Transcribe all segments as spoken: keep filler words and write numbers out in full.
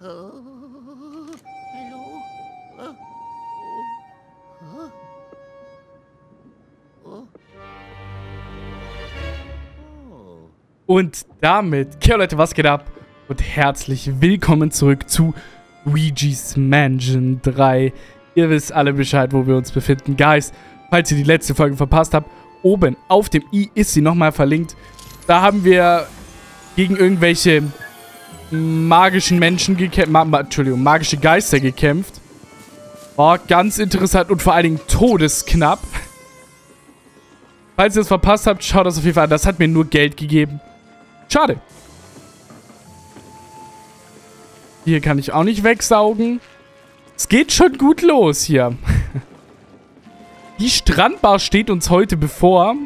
Oh, hallo? Oh, oh, oh. Oh. Und damit, okay Leute, was geht ab? Und herzlich willkommen zurück zu Luigi's Mansion drei. Ihr wisst alle Bescheid, wo wir uns befinden. Guys, falls ihr die letzte Folge verpasst habt, oben auf dem i ist sie nochmal verlinkt. Da haben wir gegen irgendwelche magischen Menschen gekämpft. Ma ma Entschuldigung, magische Geister gekämpft. War ganz interessant und vor allen Dingen todesknapp. Falls ihr es verpasst habt, schaut das auf jeden Fall an. Das hat mir nur Geld gegeben. Schade. Hier kann ich auch nicht wegsaugen. Es geht schon gut los hier. Die Strandbar steht uns heute bevor.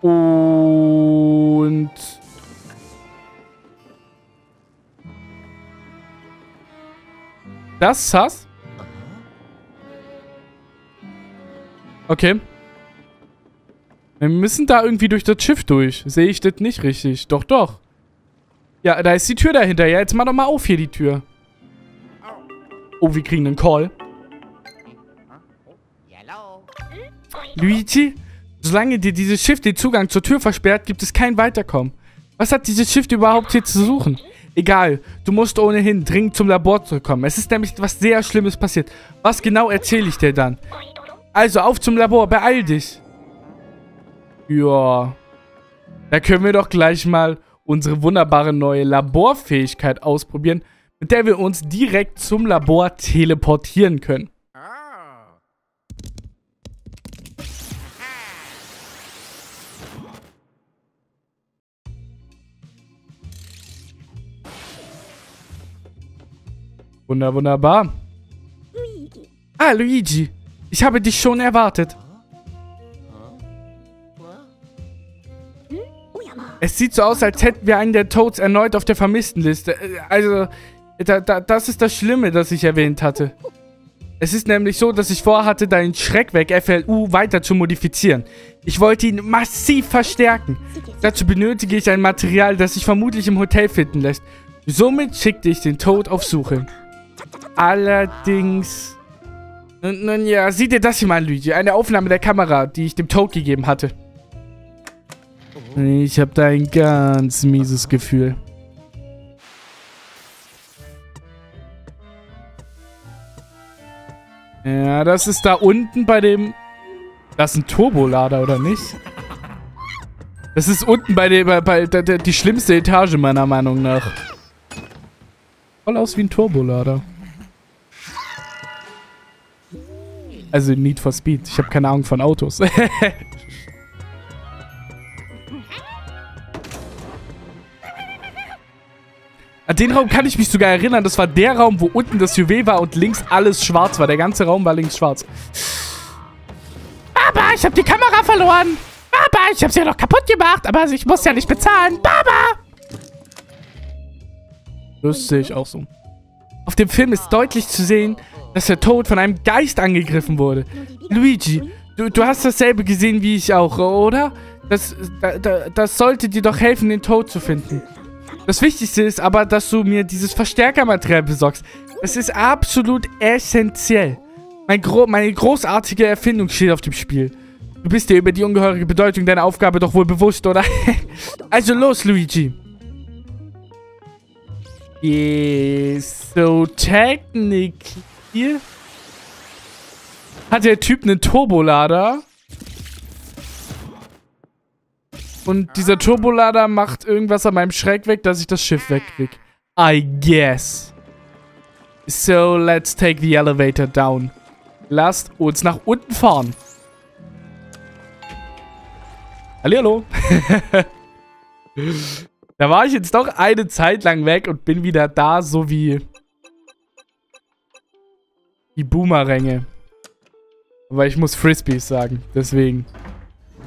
Und das Sass? Okay. Wir müssen da irgendwie durch das Schiff durch. Sehe ich das nicht richtig? Doch, doch. Ja, da ist die Tür dahinter. Ja, jetzt mach doch mal auf hier die Tür. Oh, wir kriegen einen Call. Luigi, solange dir dieses Schiff den Zugang zur Tür versperrt, gibt es kein Weiterkommen. Was hat dieses Schiff überhaupt hier zu suchen? Egal, du musst ohnehin dringend zum Labor zurückkommen. Es ist nämlich etwas sehr Schlimmes passiert. Was genau erzähle ich dir dann? Also, auf zum Labor, beeil dich. Ja. Da können wir doch gleich mal unsere wunderbare neue Laborfähigkeit ausprobieren, mit der wir uns direkt zum Labor teleportieren können. Wunder, wunderbar. Ah, Luigi. Ich habe dich schon erwartet. Es sieht so aus, als hätten wir einen der Toads erneut auf der Vermisstenliste. Also, da, da, das ist das Schlimme, das ich erwähnt hatte. Es ist nämlich so, dass ich vorhatte, deinen Schreckweg-F L U weiter zu modifizieren. Ich wollte ihn massiv verstärken. Dazu benötige ich ein Material, das sich vermutlich im Hotel finden lässt. Somit schickte ich den Toad auf Suche. Allerdings... Nun, nun ja, sieh dir das hier mal an, Luigi. Eine Aufnahme der Kamera, die ich dem Toad gegeben hatte. Ich habe da ein ganz mieses Gefühl. Ja, das ist da unten bei dem... Das ist ein Turbolader, oder nicht? Das ist unten bei der... Bei, bei, der, der die schlimmste Etage, meiner Meinung nach. Voll aus wie ein Turbolader. Also Need for Speed. Ich habe keine Ahnung von Autos. An den Raum kann ich mich sogar erinnern. Das war der Raum, wo unten das Juwel war und links alles schwarz war. Der ganze Raum war links schwarz. Baba, ich habe die Kamera verloren. Baba, ich habe sie ja noch kaputt gemacht. Aber ich muss ja nicht bezahlen. Baba! Das sehe ich auch so. Auf dem Film ist deutlich zu sehen, dass der Toad von einem Geist angegriffen wurde. Luigi, du, du hast dasselbe gesehen wie ich auch, oder? Das, da, da, das sollte dir doch helfen, den Toad zu finden. Das Wichtigste ist aber, dass du mir dieses Verstärkermaterial besorgst. Es ist absolut essentiell. Mein Gro- meine großartige Erfindung steht auf dem Spiel. Du bist dir über die ungeheure Bedeutung deiner Aufgabe doch wohl bewusst, oder? Also los, Luigi. Yes, so technically... Hier hat der Typ einen Turbolader. Und dieser Turbolader macht irgendwas an meinem Schreck weg, dass ich das Schiff wegkrieg. I guess. So, let's take the elevator down. Lasst uns nach unten fahren. Hallihallo. Da war ich jetzt doch eine Zeit lang weg und bin wieder da, so wie... Die Boomeränge. Aber ich muss Frisbees sagen. Deswegen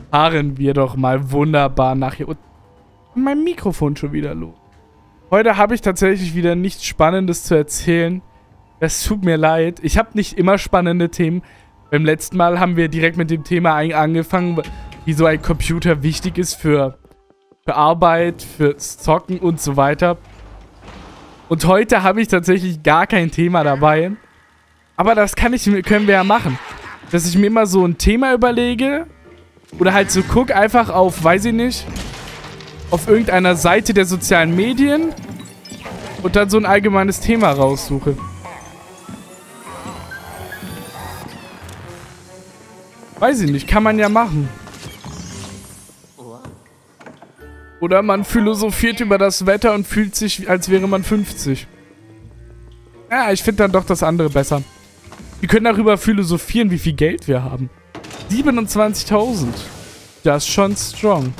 fahren wir doch mal wunderbar nach hier. Und mein Mikrofon schon wieder los. Heute habe ich tatsächlich wieder nichts Spannendes zu erzählen. Das tut mir leid. Ich habe nicht immer spannende Themen. Beim letzten Mal haben wir direkt mit dem Thema angefangen, wie so ein Computer wichtig ist für, für Arbeit, fürs Zocken und so weiter. Und heute habe ich tatsächlich gar kein Thema dabei. Aber das kann ich, können wir ja machen. Dass ich mir immer so ein Thema überlege. Oder halt so guck einfach auf, weiß ich nicht, auf irgendeiner Seite der sozialen Medien. Und dann so ein allgemeines Thema raussuche. Weiß ich nicht, kann man ja machen. Oder man philosophiert über das Wetter und fühlt sich, als wäre man fünfzig. Ja, ich finde dann doch das andere besser. Wir können darüber philosophieren, wie viel Geld wir haben. siebenundzwanzigtausend. Das ist schon strong.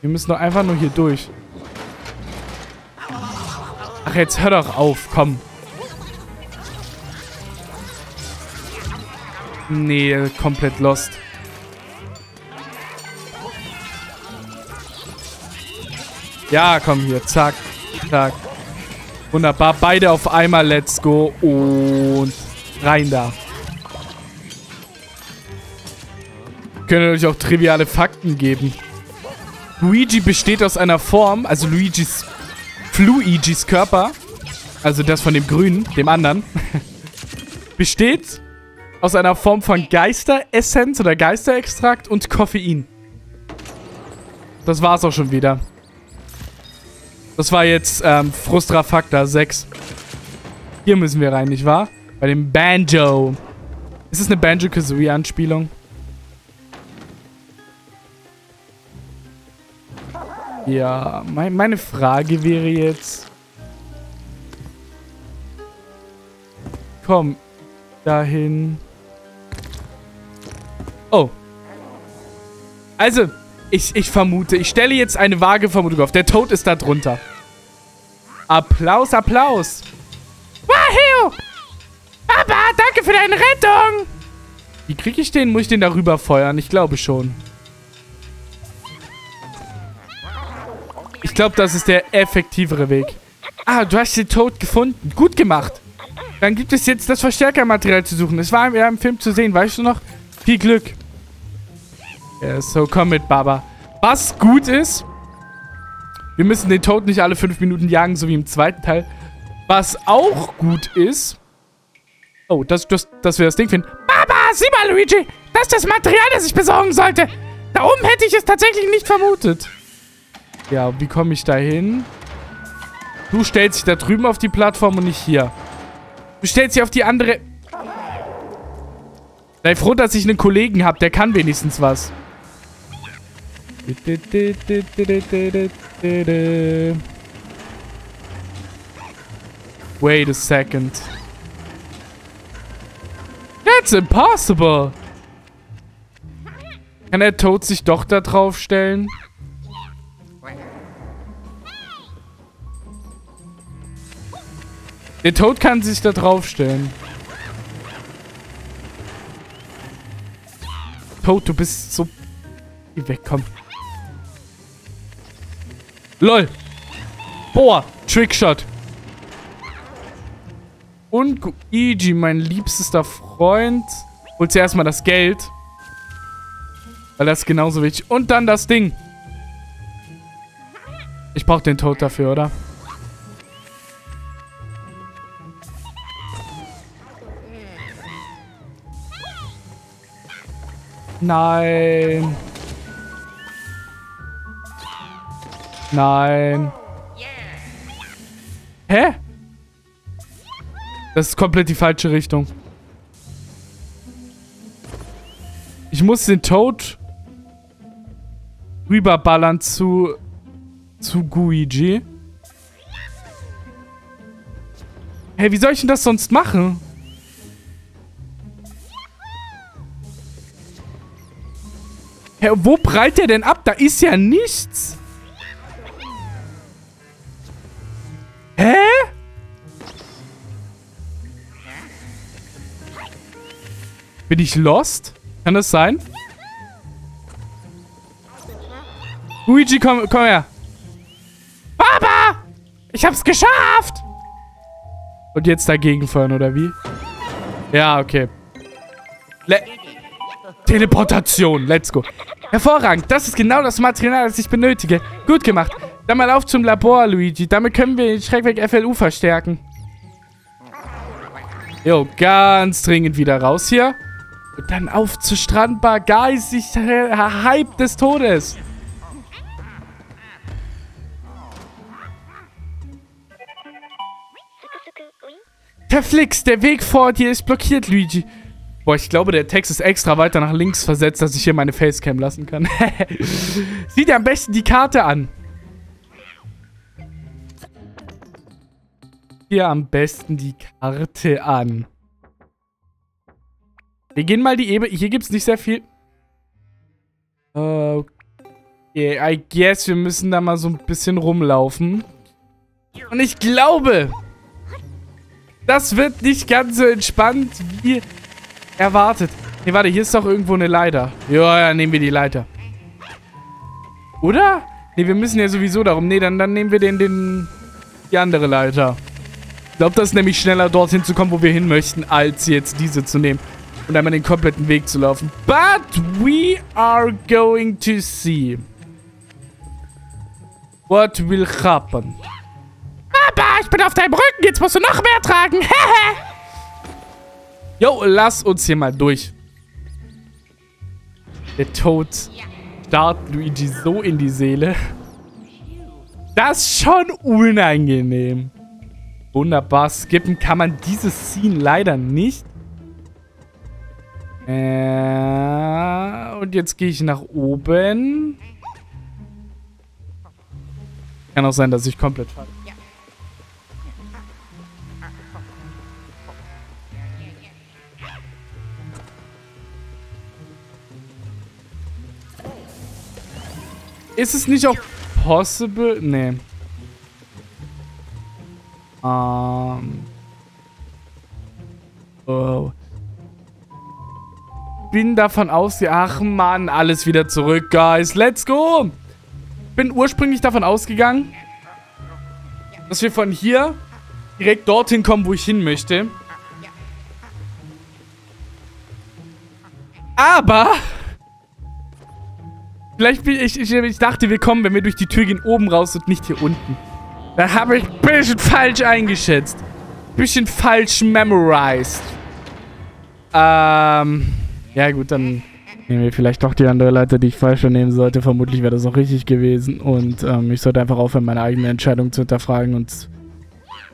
Wir müssen doch einfach nur hier durch. Ach, jetzt hör doch auf, komm. Nee, komplett lost. Ja, komm hier. Zack, zack. Wunderbar. Beide auf einmal. Let's go. Und rein da. Können euch auch triviale Fakten geben. Luigi besteht aus einer Form, also Luigi's, Fluigis Körper, also das von dem Grünen, dem anderen, besteht aus einer Form von Geisteressenz oder Geisterextrakt und Koffein. Das war's auch schon wieder. Das war jetzt ähm, Frustra Factor sechs. Hier müssen wir rein, nicht wahr? Bei dem Banjo. Ist es eine Banjo-Kazooie-Anspielung? Ja, mein, meine Frage wäre jetzt... Komm, dahin. Oh. Also... Ich, ich vermute, ich stelle jetzt eine vage Vermutung auf. Der Toad ist da drunter. Applaus, Applaus. Wahoo! Papa, danke für deine Rettung. Wie kriege ich den? Muss ich den darüber feuern? Ich glaube schon. Ich glaube, das ist der effektivere Weg. Ah, du hast den Toad gefunden. Gut gemacht. Dann gibt es jetzt das Verstärkermaterial zu suchen. Es war ja im Film zu sehen, weißt du noch? Viel Glück. Yeah, so, komm mit, Baba. Was gut ist, wir müssen den Toad nicht alle fünf Minuten jagen, so wie im zweiten Teil. Was auch gut ist, oh, dass, dass, dass wir das Ding finden. Baba, sieh mal, Luigi, das ist das Material, das ich besorgen sollte. Da oben hätte ich es tatsächlich nicht vermutet. Ja, wie komme ich da hin? Du stellst dich da drüben auf die Plattform und nicht hier. Du stellst dich auf die andere... Sei froh, dass ich einen Kollegen habe, der kann wenigstens was. Wait a second. That's impossible. Kann der Toad sich doch da drauf stellen? Der Toad kann sich da drauf stellen. Toad, du bist so... Geh weg, komm. Lol. Boah, Trickshot. Und Luigi, mein liebster Freund. Holt sie erstmal das Geld. Weil das ist genauso wichtig. Und dann das Ding. Ich brauche den Toad dafür, oder? Nein. Nein. Hä? Das ist komplett die falsche Richtung. Ich muss den Toad rüberballern zu zu Luigi. Hey, wie soll ich denn das sonst machen? Hä, wo prallt der denn ab? Da ist ja nichts. Hä? Bin ich lost? Kann das sein? Luigi, komm, komm her. Papa! Ich hab's geschafft! Und jetzt dagegen fahren, oder wie? Ja, okay. Le Teleportation, let's go. Hervorragend, das ist genau das Material, das ich benötige. Gut gemacht. Dann mal auf zum Labor, Luigi. Damit können wir den Schreckweg-F L U verstärken. Jo, ganz dringend wieder raus hier. Und dann auf zur Strandbar. Geistig Hype des Todes. Verflixt, der Weg vor dir ist blockiert, Luigi. Boah, ich glaube, der Text ist extra weiter nach links versetzt, dass ich hier meine Facecam lassen kann. Sieh dir am besten die Karte an. Hier am besten die Karte an. Wir gehen mal die Ebene. Hier gibt es nicht sehr viel. Okay, I guess, wir müssen da mal so ein bisschen rumlaufen. Und ich glaube, das wird nicht ganz so entspannt wie erwartet. Ne, warte, hier ist doch irgendwo eine Leiter. Ja, ja, nehmen wir die Leiter. Oder? Ne, wir müssen ja sowieso darum. Ne, dann, dann nehmen wir den, den, die andere Leiter. Ich glaube, das ist nämlich schneller, dorthin zu kommen, wo wir hin möchten, als jetzt diese zu nehmen. Und einmal den kompletten Weg zu laufen. But we are going to see what will happen. Papa, ich bin auf deinem Rücken. Jetzt musst du noch mehr tragen. Jo, lass uns hier mal durch. Der Tod starrt Luigi so in die Seele. Das ist schon unangenehm. Wunderbar, skippen kann man diese Scene leider nicht. Äh, und jetzt gehe ich nach oben. Kann auch sein, dass ich komplett falle. Ist es nicht auch possible? Nee. Um. Oh. Bin davon aus, ach Mann, alles wieder zurück, guys. Let's go! Bin ursprünglich davon ausgegangen, dass wir von hier direkt dorthin kommen, wo ich hin möchte. Aber vielleicht bin ich, ich, ich dachte, wir kommen, wenn wir durch die Tür gehen, oben raus und nicht hier unten. Da habe ich ein bisschen falsch eingeschätzt. Ein bisschen falsch memorized. Ähm, ja gut, dann nehmen wir vielleicht doch die andere Leiter, die ich falsch nehmen sollte. Vermutlich wäre das auch richtig gewesen. Und ähm, ich sollte einfach aufhören, meine eigene Entscheidung zu hinterfragen und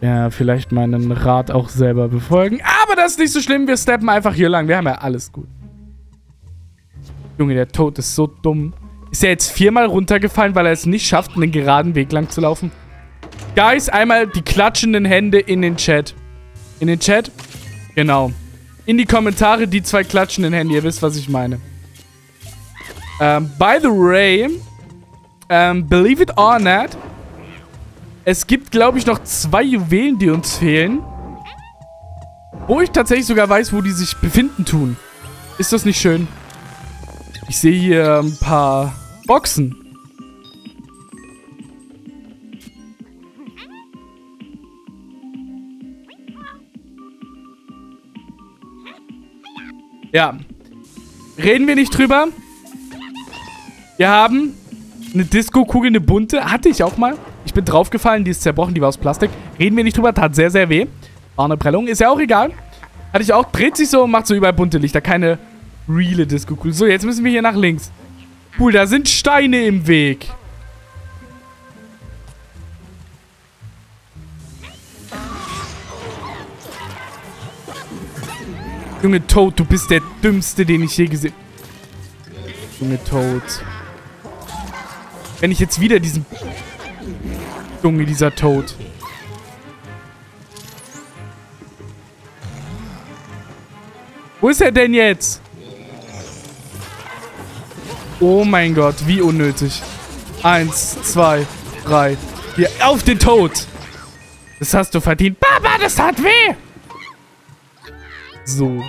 ja, vielleicht meinen Rat auch selber befolgen. Aber das ist nicht so schlimm, wir steppen einfach hier lang. Wir haben ja alles gut. Junge, der Toad ist so dumm. Ist er jetzt viermal runtergefallen, weil er es nicht schafft, einen geraden Weg lang zu laufen? Guys, einmal die klatschenden Hände in den Chat. In den Chat? Genau. In die Kommentare die zwei klatschenden Hände. Ihr wisst, was ich meine. Ähm, by the way, ähm, believe it or not, es gibt, glaube ich, noch zwei Juwelen, die uns fehlen. Wo ich tatsächlich sogar weiß, wo die sich befinden tun. Ist das nicht schön? Ich sehe hier ein paar Boxen. Ja, reden wir nicht drüber. Wir haben eine Disco-Kugel, eine bunte. Hatte ich auch mal. Ich bin draufgefallen, die ist zerbrochen, die war aus Plastik. Reden wir nicht drüber, tat sehr, sehr weh. War eine Prellung, ist ja auch egal. Hatte ich auch, dreht sich so und macht so überall bunte Lichter. Keine reale Disco-Kugel. So, jetzt müssen wir hier nach links. Cool, da sind Steine im Weg. Junge Toad, du bist der Dümmste, den ich je gesehen habe. Junge Toad. Wenn ich jetzt wieder diesen... Junge, dieser Toad. Wo ist er denn jetzt? Oh mein Gott, wie unnötig. Eins, zwei, drei, vier. Auf den Toad! Das hast du verdient. Papa, das hat weh! So.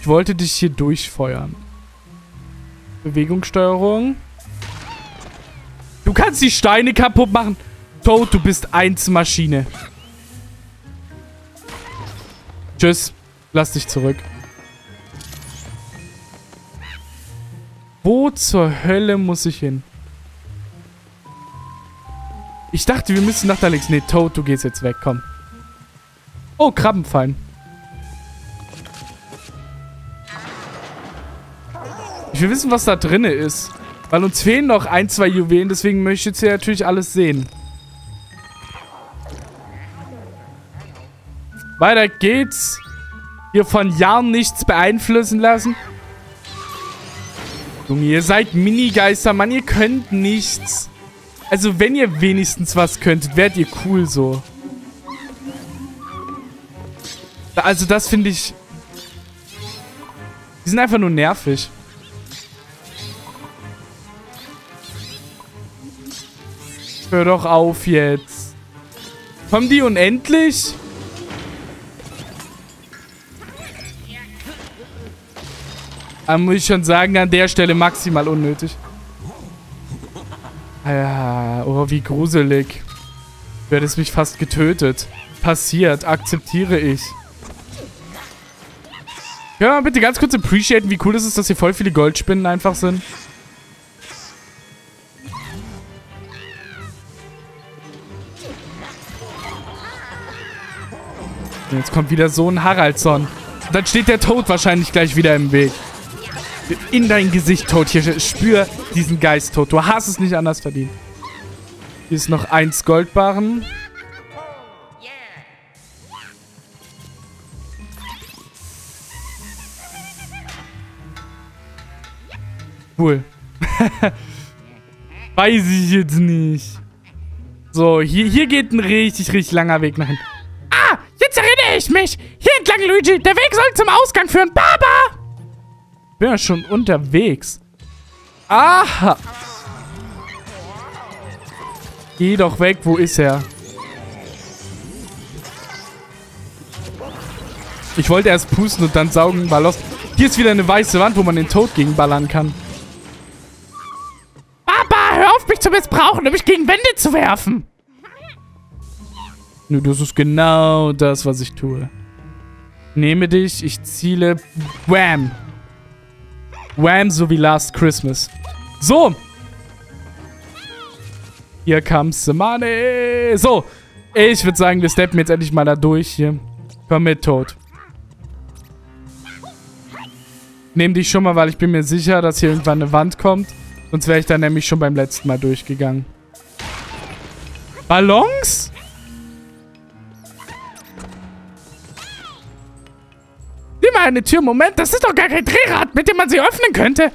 Ich wollte dich hier durchfeuern. Bewegungssteuerung. Du kannst die Steine kaputt machen. Toad, du bist eins Maschine. Tschüss. Lass dich zurück. Wo zur Hölle muss ich hin? Ich dachte, wir müssen nach da links. Ne, Toad, du gehst jetzt weg, komm. Oh, Krabbenfallen. Ich will wissen, was da drin ist. Weil uns fehlen noch ein, zwei Juwelen, deswegen möchte ich jetzt hier natürlich alles sehen. Weiter geht's. Hier von Jahren nichts beeinflussen lassen. Junge, ihr seid Minigeister, Mann, ihr könnt nichts. Also wenn ihr wenigstens was könntet, wärt ihr cool so. Also das finde ich... Die sind einfach nur nervig. Hör doch auf jetzt. Kommen die unendlich? Da muss ich schon sagen, an der Stelle maximal unnötig. Ja, oh, wie gruselig. Du hättest mich fast getötet. Passiert, akzeptiere ich. Können wir mal bitte ganz kurz appreciaten, wie cool es ist, dass hier voll viele Goldspinnen einfach sind? Und jetzt kommt wieder so ein Haraldsson. Und dann steht der Toad wahrscheinlich gleich wieder im Weg. In dein Gesicht, Toad. Hier, spür diesen Geist, Toad. Du hast es nicht anders verdient. Hier ist noch eins Goldbarren. Cool. Weiß ich jetzt nicht. So, hier, hier geht ein richtig, richtig langer Weg nach hinten. Ah, jetzt erinnere ich mich. Hier entlang, Luigi. Der Weg soll zum Ausgang führen. Baba! Bin ja schon unterwegs. Aha. Geh doch weg. Wo ist er? Ich wollte erst pusten und dann saugen war los. Hier ist wieder eine weiße Wand, wo man den Tod gegenballern kann. Papa, hör auf, mich zu missbrauchen, um mich gegen Wände zu werfen. Nö, das ist genau das, was ich tue. Nehme dich, ich ziele. Wham. Wham, so wie Last Christmas. So. Hier comes the money. So. Ich würde sagen, wir steppen jetzt endlich mal da durch hier. Komm mit, Tod. Nehm dich schon mal, weil ich bin mir sicher, dass hier irgendwann eine Wand kommt. Sonst wäre ich da nämlich schon beim letzten Mal durchgegangen. Ballons? Nimm mal eine Tür. Moment, das ist doch gar kein Drehrad, mit dem man sie öffnen könnte.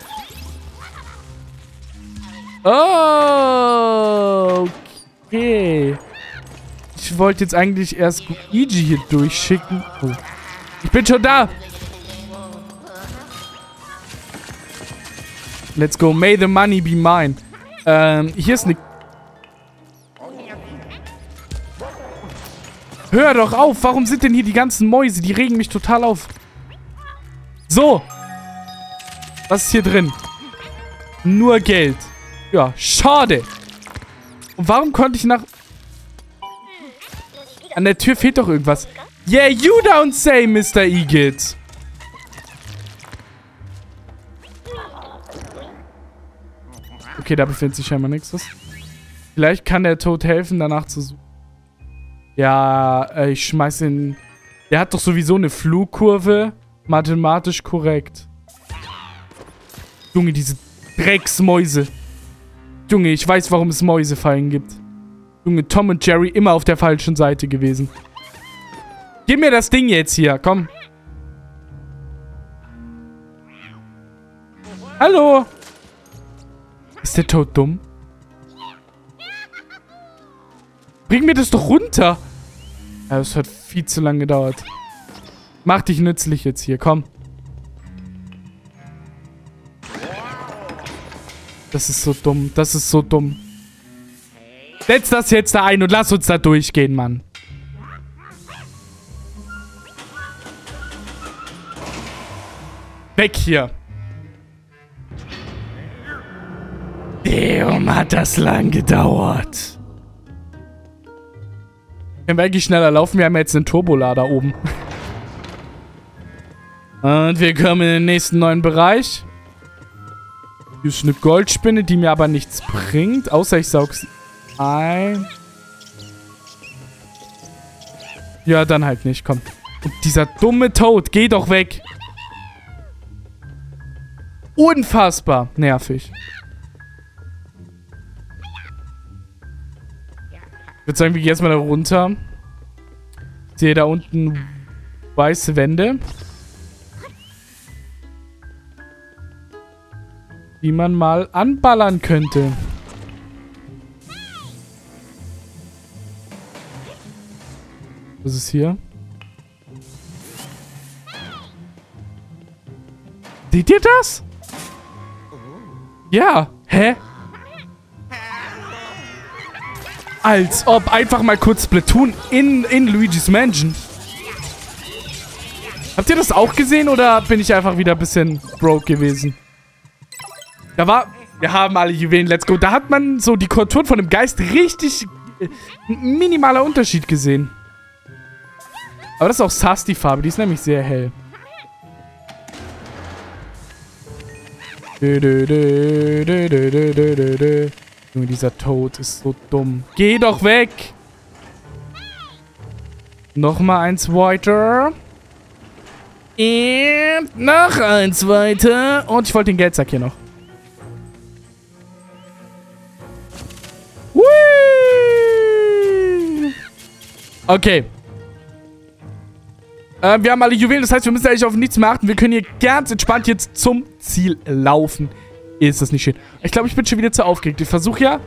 Oh, okay. Ich wollte jetzt eigentlich erst Luigi hier durchschicken. Oh. Ich bin schon da. Let's go. May the money be mine. Ähm, hier ist eine... Hör doch auf. Warum sind denn hier die ganzen Mäuse? Die regen mich total auf. So. Was ist hier drin? Nur Geld. Ja, schade. Und warum konnte ich nach... An der Tür fehlt doch irgendwas. Yeah, you don't say, Mister Igitt. Okay, da befindet sich scheinbar nichts. Vielleicht kann der Tod helfen, danach zu suchen. Ja, ich schmeiß ihn... Der hat doch sowieso eine Flugkurve. Mathematisch korrekt. Junge, diese Drecksmäuse. Junge, ich weiß, warum es Mäusefallen gibt. Junge, Tom und Jerry immer auf der falschen Seite gewesen. Gib mir das Ding jetzt hier, komm. Hallo. Ist der Toad dumm? Bring mir das doch runter! Ja, das hat viel zu lange gedauert. Mach dich nützlich jetzt hier, komm. Das ist so dumm, das ist so dumm. Setz das jetzt da ein und lass uns da durchgehen, Mann. Weg hier. Warum hat das lang gedauert? Können wir eigentlich schneller laufen? Wir haben jetzt einen Turbolader oben. Und wir kommen in den nächsten neuen Bereich. Hier ist eine Goldspinne, die mir aber nichts bringt, außer ich saug sie ein. Ja, dann halt nicht, komm. Und dieser dumme Toad, geh doch weg. Unfassbar nervig. Ich würde sagen, wir gehen jetzt mal da runter. Ich sehe da unten weiße Wände, die man mal anballern könnte. Was ist hier? Seht ihr das? Ja. Hä? Als ob. Einfach mal kurz Splatoon in, in Luigi's Mansion. Habt ihr das auch gesehen oder bin ich einfach wieder ein bisschen broke gewesen? Da war... Wir haben alle Juwelen, let's go. Da hat man so die Konturen von dem Geist richtig... Äh, ein minimaler Unterschied gesehen. Aber das ist auch sass, die Farbe. Die ist nämlich sehr hell. Dö, dö, dö, dö, dö, dö, dö, dö. Junge, dieser Toad ist so dumm. Geh doch weg! Nochmal eins weiter. Und noch eins weiter. Und ich wollte den Geldsack hier noch. Hui! Okay. Äh, wir haben alle Juwelen, das heißt, wir müssen eigentlich auf nichts mehr achten. Wir können hier ganz entspannt jetzt zum Ziel laufen. Ist das nicht schön? Ich glaube, ich bin schon wieder zu aufgeregt. Ich versuche ja,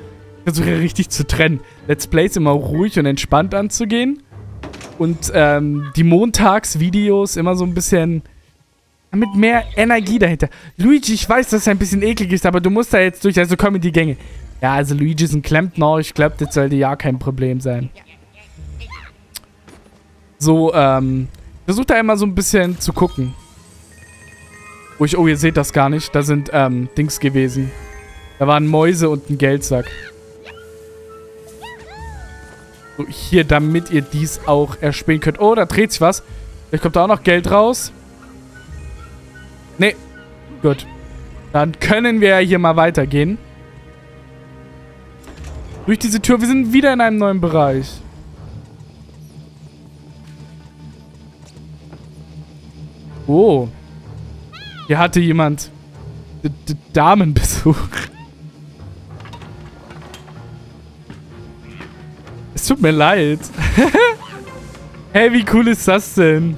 versuche ja richtig zu trennen. Let's Plays immer ruhig und entspannt anzugehen. Und ähm, die Montagsvideos immer so ein bisschen mit mehr Energie dahinter. Luigi, ich weiß, dass es ein bisschen eklig ist, aber du musst da jetzt durch. Also komm in die Gänge. Ja, also Luigi ist ein Klempner. Ich glaube, das sollte ja kein Problem sein. So, ähm... versucht da immer so ein bisschen zu gucken. Oh, ich, oh, ihr seht das gar nicht. Da sind ähm, Dings gewesen. Da waren Mäuse und ein Geldsack. So, hier, damit ihr dies auch erspielen könnt. Oh, da dreht sich was. Vielleicht kommt da auch noch Geld raus. Nee. Gut. Dann können wir ja hier mal weitergehen. Durch diese Tür. Wir sind wieder in einem neuen Bereich. Oh. Hier hatte jemand D D Damenbesuch. Es tut mir leid. Hey, wie cool ist das denn?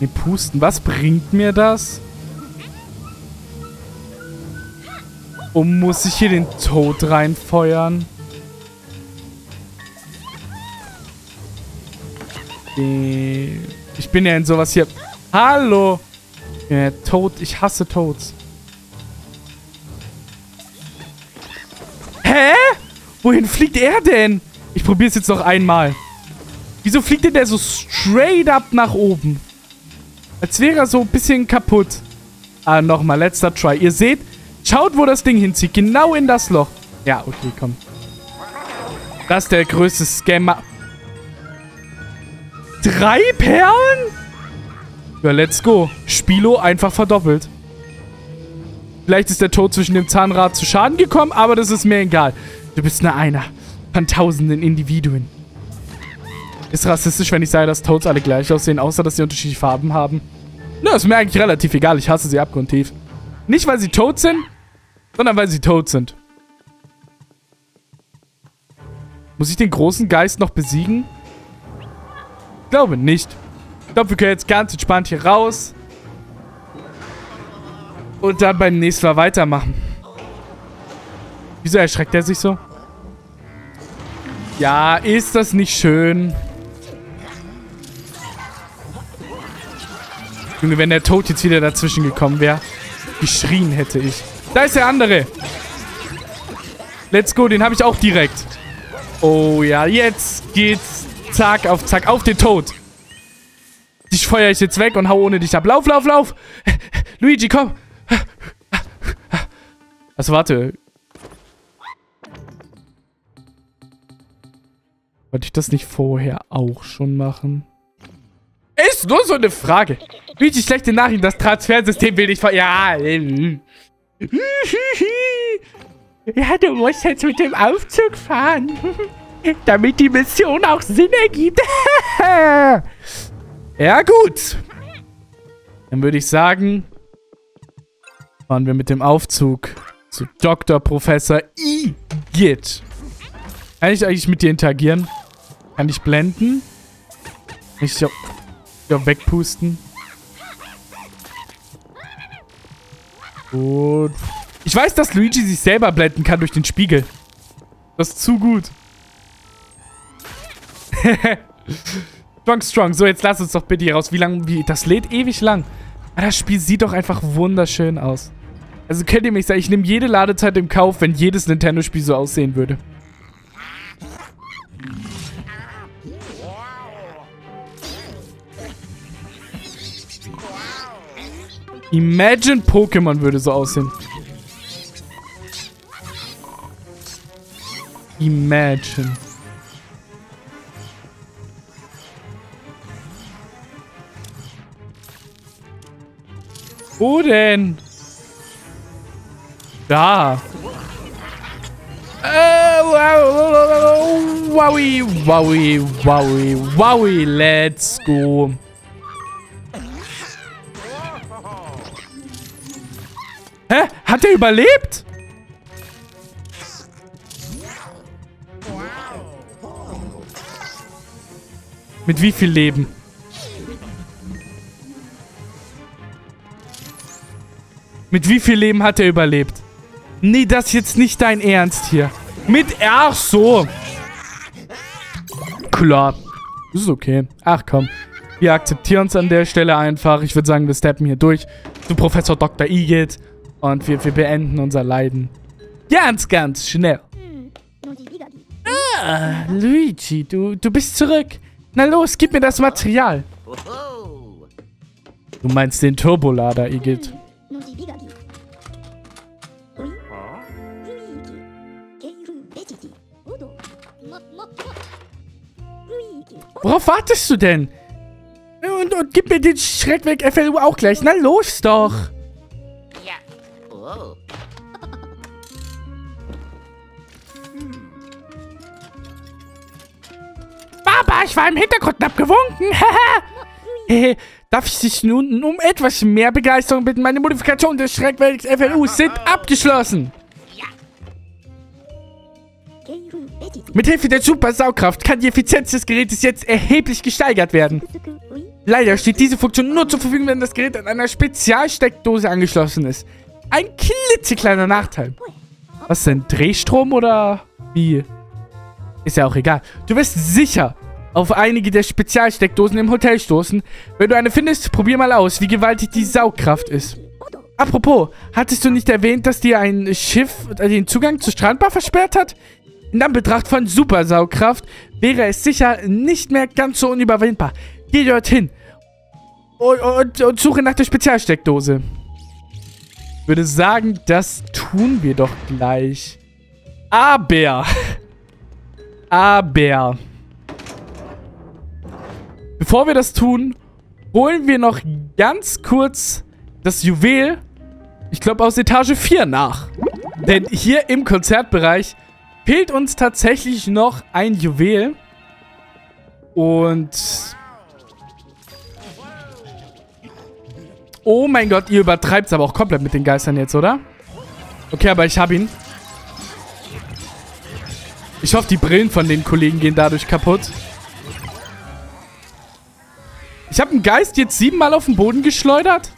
Nee, pusten. Was bringt mir das? Oh, muss ich hier den Tod reinfeuern? Ich bin ja in sowas hier. Hallo! Ja, Toad, ich hasse Toads. Hä? Wohin fliegt er denn? Ich probiere es jetzt noch einmal. Wieso fliegt denn der so straight up nach oben? Als wäre er so ein bisschen kaputt. Ah, nochmal, letzter Try. Ihr seht, schaut, wo das Ding hinzieht. Genau in das Loch. Ja, okay, komm. Das ist der größte Scammer. Drei Perlen? Ja, let's go. Spilo einfach verdoppelt. Vielleicht ist der Tod zwischen dem Zahnrad zu Schaden gekommen, aber das ist mir egal. Du bist nur einer von tausenden Individuen. Ist rassistisch, wenn ich sage, dass Toads alle gleich aussehen, außer dass sie unterschiedliche Farben haben. Na, ist mir eigentlich relativ egal. Ich hasse sie abgrundtief. Nicht, weil sie Toads sind, sondern weil sie Toads sind. Muss ich den großen Geist noch besiegen? Ich glaube nicht. Ich glaube, wir können jetzt ganz entspannt hier raus. Und dann beim nächsten Mal weitermachen. Wieso erschreckt er sich so? Ja, ist das nicht schön? Junge, wenn der Tod jetzt wieder dazwischen gekommen wäre, geschrien hätte ich. Da ist der andere. Let's go, den habe ich auch direkt. Oh ja, jetzt geht's. Zack, auf, zack, auf den Tod. Dich feuere ich jetzt weg und hau ohne dich ab. Lauf, lauf, lauf. Luigi, komm. Also, warte. Wollte ich das nicht vorher auch schon machen? Ist jetzt nur so eine Frage. Wie die schlechte Nachricht, das Transfersystem will ich ver... Ja, ja, du musst jetzt mit dem Aufzug fahren, damit die Mission auch Sinn ergibt. Ja, gut. Dann würde ich sagen, fahren wir mit dem Aufzug zu Doktor Professor I. Gidd. Kann ich eigentlich mit dir interagieren? Kann ich blenden? Kann ich dich auch wegpusten? Gut. Ich weiß, dass Luigi sich selber blenden kann durch den Spiegel. Das ist zu gut. Strong, strong. So, jetzt lass uns doch bitte hier raus. Wie lang? Wie? Das lädt ewig lang. Aber das Spiel sieht doch einfach wunderschön aus. Also könnt ihr mich sagen, ich nehme jede Ladezeit im Kauf, wenn jedes Nintendo-Spiel so aussehen würde. Imagine Pokémon würde so aussehen. Imagine. Wo denn? Da. Äh, wowi, wowi, wowi, wowi, let's go. Hä? Hat er überlebt? Mit wie viel Leben? Mit wie viel Leben hat er überlebt? Nee, das ist jetzt nicht dein Ernst hier. Mit R, so. Klar. Das ist okay. Ach komm. Wir akzeptieren es an der Stelle einfach. Ich würde sagen, wir steppen hier durch. Zu Professor Doktor Gidd. Und wir, wir beenden unser Leiden. Ganz, ganz schnell. Ah, Luigi, du, du bist zurück. Na los, gib mir das Material. Du meinst den Turbolader, Gidd. Worauf wartest du denn? Und, und gib mir den Schreckweg-F L U auch gleich. Na los doch. Ja. Oh. Hm. Baba, ich war im Hintergrund und hab gewunken. Hehe. Darf ich dich nun um etwas mehr Begeisterung bitten? Meine Modifikationen des Schreckwegs-F L Us sind abgeschlossen. Ja. Mithilfe der Super-Saugkraft kann die Effizienz des Gerätes jetzt erheblich gesteigert werden. Leider steht diese Funktion nur zur Verfügung, wenn das Gerät an einer Spezialsteckdose angeschlossen ist. Ein klitzekleiner Nachteil. Was denn? Drehstrom oder wie? Ist ja auch egal. Du wirst sicher auf einige der Spezialsteckdosen im Hotel stoßen. Wenn du eine findest, probier mal aus, wie gewaltig die Saugkraft ist. Apropos, hattest du nicht erwähnt, dass dir ein Schiff den Zugang zur Strandbar versperrt hat? In Anbetracht von Supersaugkraft wäre es sicher nicht mehr ganz so unüberwindbar. Geh dorthin und, und, und suche nach der Spezialsteckdose. Ich würde sagen, das tun wir doch gleich. Aber... Aber... Bevor wir das tun, holen wir noch ganz kurz das Juwel, ich glaube aus Etage vier nach. Denn hier im Konzertbereich fehlt uns tatsächlich noch ein Juwel. Und... Oh mein Gott, ihr übertreibt es aber auch komplett mit den Geistern jetzt, oder? Okay, aber ich habe ihn. Ich hoffe, die Brillen von den Kollegen gehen dadurch kaputt. Ich habe einen Geist jetzt siebenmal auf den Boden geschleudert.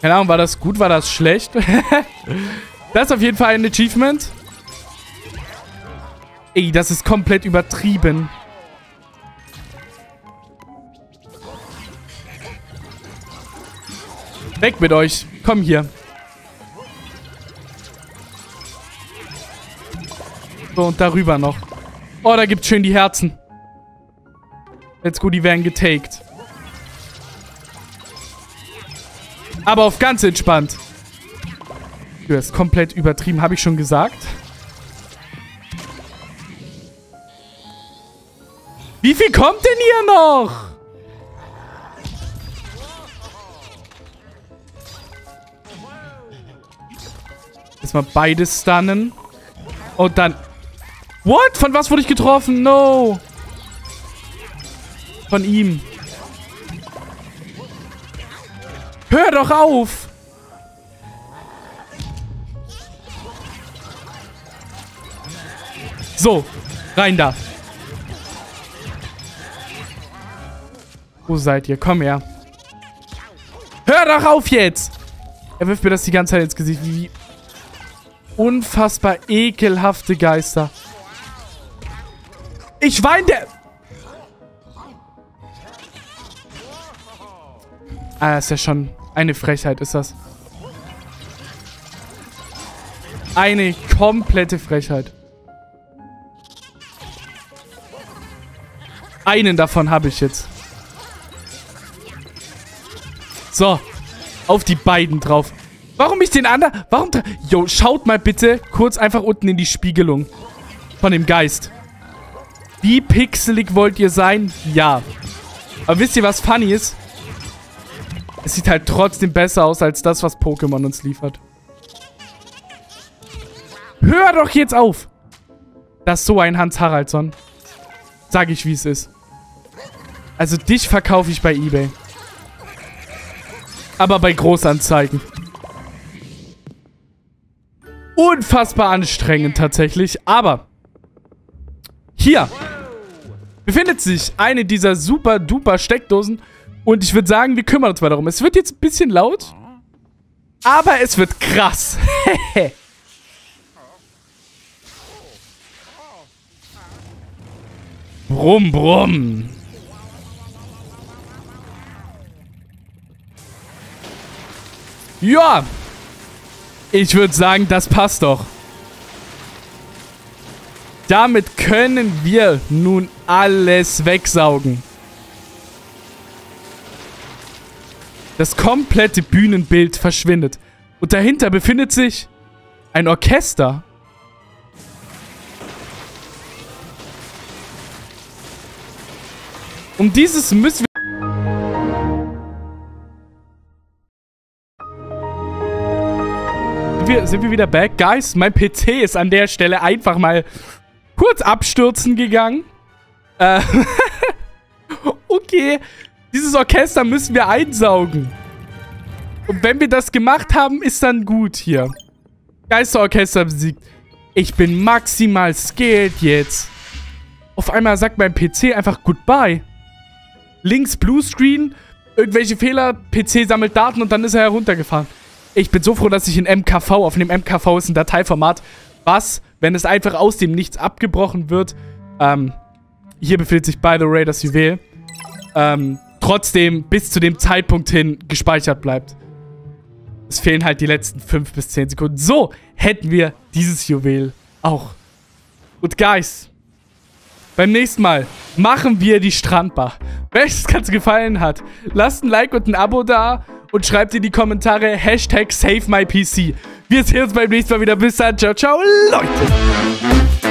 Keine Ahnung, war das gut, war das schlecht? Das ist auf jeden Fall ein Achievement. Ey, das ist komplett übertrieben. Weg mit euch. Komm hier. So, und darüber noch. Oh, da gibt's schön die Herzen. Let's go, die werden getaked. Aber auf ganz entspannt. Das ist komplett übertrieben, habe ich schon gesagt. Wie viel kommt denn hier noch? Erstmal beide stunnen. Und dann... What? Von was wurde ich getroffen? No! Von ihm. Hör doch auf! So, rein da. Wo seid ihr? Komm her. Hör doch auf jetzt! Er wirft mir das die ganze Zeit ins Gesicht. Wie unfassbar ekelhafte Geister. Ich weine der... Ah, ist ja schon... Eine Frechheit ist das. Eine komplette Frechheit. Einen davon habe ich jetzt. So. Auf die beiden drauf. Warum ich den anderen... Warum... Jo, schaut mal bitte kurz einfach unten in die Spiegelung. Von dem Geist. Wie pixelig wollt ihr sein? Ja. Aber wisst ihr, was funny ist? Es sieht halt trotzdem besser aus, als das, was Pokémon uns liefert. Hör doch jetzt auf! Das ist so ein Hans Haraldsson. Sag ich, wie es ist. Also dich verkaufe ich bei eBay. Aber bei Großanzeigen. Unfassbar anstrengend tatsächlich, aber... Hier befindet sich eine dieser super duper Steckdosen. Und ich würde sagen, wir kümmern uns mal darum. Es wird jetzt ein bisschen laut. Aber es wird krass. Brumm, brumm. Ja. Ich würde sagen, das passt doch. Damit können wir nun alles wegsaugen. Das komplette Bühnenbild verschwindet. Und dahinter befindet sich ein Orchester. Um dieses müssen wir... Sind wir, sind wir wieder back? Guys, mein P C ist an der Stelle einfach mal kurz abstürzen gegangen. Äh... okay... Dieses Orchester müssen wir einsaugen. Und wenn wir das gemacht haben, ist dann gut hier. Geisterorchester besiegt. Ich bin maximal scared jetzt. Auf einmal sagt mein P C einfach Goodbye. Links Bluescreen, irgendwelche Fehler, P C sammelt Daten und dann ist er heruntergefahren. Ich bin so froh, dass ich in M K V, auf dem M K V ist ein Dateiformat, was, wenn es einfach aus dem Nichts abgebrochen wird, ähm, hier befindet sich, by the way, das Juwel, ähm, trotzdem bis zu dem Zeitpunkt hin gespeichert bleibt. Es fehlen halt die letzten fünf bis zehn Sekunden. So hätten wir dieses Juwel auch. Und Guys, beim nächsten Mal machen wir die Strandbar. Wenn euch das Ganze gefallen hat, lasst ein Like und ein Abo da und schreibt in die Kommentare Hashtag SaveMyPC. Wir sehen uns beim nächsten Mal wieder. Bis dann. Ciao, ciao, Leute.